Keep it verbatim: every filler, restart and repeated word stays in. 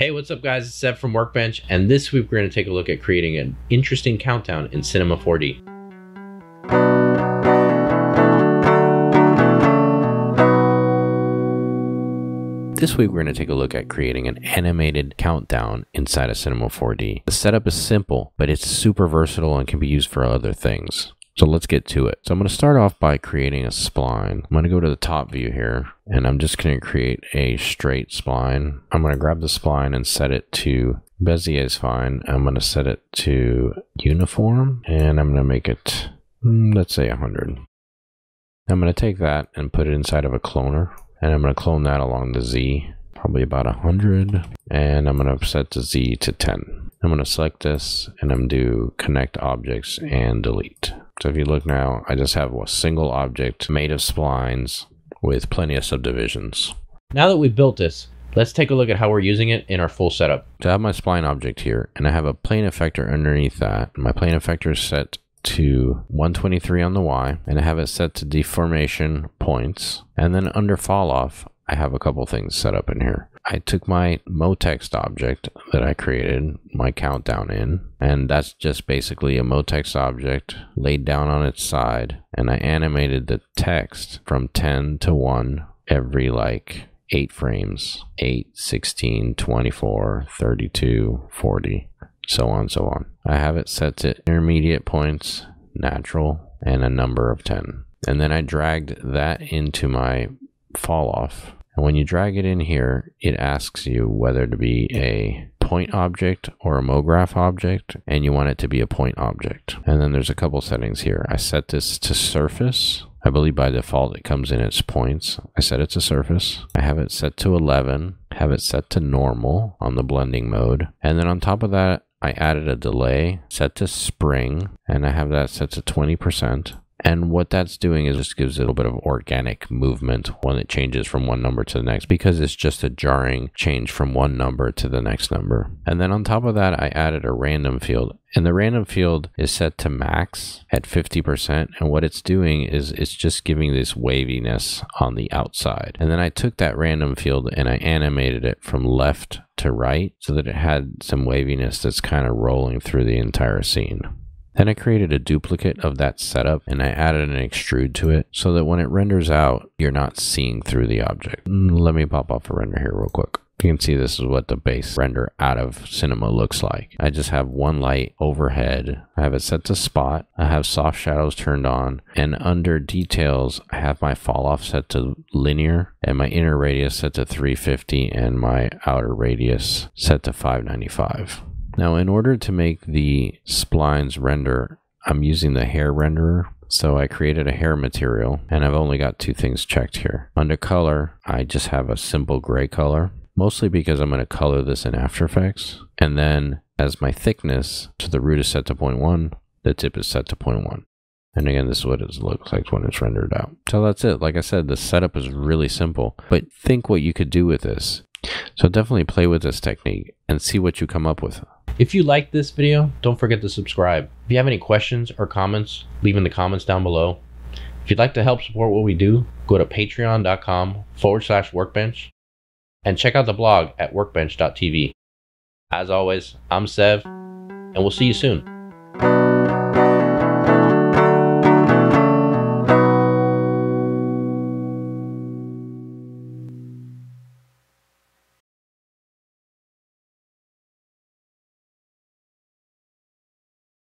Hey, what's up guys, it's Seb from Workbench, and this week we're going to take a look at creating an interesting countdown in Cinema four D. This week we're going to take a look at creating an animated countdown inside of Cinema four D. The setup is simple, but it's super versatile and can be used for other things. So let's get to it. So I'm going to start off by creating a spline. I'm going to go to the top view here, and I'm just going to create a straight spline. I'm going to grab the spline and set it to Bezier is fine. I'm going to set it to uniform, and I'm going to make it, let's say one hundred. I'm going to take that and put it inside of a cloner. And I'm going to clone that along the Z, probably about one hundred. And I'm going to set the Z to ten. I'm going to select this, and I'm going to do connect objects and delete. So if you look now, I just have a single object made of splines with plenty of subdivisions. Now that we've built this, let's take a look at how we're using it in our full setup. So I have my spline object here, and I have a plane effector underneath that. My plane effector is set to one twenty-three on the Y, and I have it set to deformation points. And then under falloff, I have a couple things set up in here. I took my MoText object that I created my countdown in, and that's just basically a MoText object laid down on its side, and I animated the text from ten to one every like eight frames, eight, sixteen, twenty-four, thirty-two, forty. So on, so on. I have it set to intermediate points, natural, and a number of ten. And then I dragged that into my falloff. And when you drag it in here, it asks you whether to be a point object or a MoGraph object, and you want it to be a point object. And then there's a couple settings here. I set this to surface. I believe by default it comes in its points. I set it to surface. I have it set to eleven. Have it set to normal on the blending mode. And then on top of that, I added a delay set to spring, and I have that set to twenty percent. And what that's doing is just gives it a little bit of organic movement when it changes from one number to the next, because it's just a jarring change from one number to the next number. And then on top of that, I added a random field. And the random field is set to max at fifty percent. And what it's doing is it's just giving this waviness on the outside. And then I took that random field and I animated it from left to right so that it had some waviness that's kind of rolling through the entire scene. Then I created a duplicate of that setup, and I added an extrude to it so that when it renders out, you're not seeing through the object. Let me pop off a render here real quick. You can see this is what the base render out of Cinema looks like. I just have one light overhead. I have it set to spot. I have soft shadows turned on. And under details, I have my falloff set to linear, and my inner radius set to three fifty, and my outer radius set to five ninety-five. Now, in order to make the splines render, I'm using the hair renderer. So I created a hair material, and I've only got two things checked here. Under color, I just have a simple gray color, mostly because I'm going to color this in After Effects. And then as my thickness, so the root is set to zero point one, the tip is set to zero point one. And again, this is what it looks like when it's rendered out. So that's it. Like I said, the setup is really simple, but think what you could do with this. So definitely play with this technique and see what you come up with. If you liked this video, don't forget to subscribe. If you have any questions or comments, leave in the comments down below. If you'd like to help support what we do, go to patreon.com forward slash workbench and check out the blog at workbench dot t v. As always, I'm Seb, and we'll see you soon.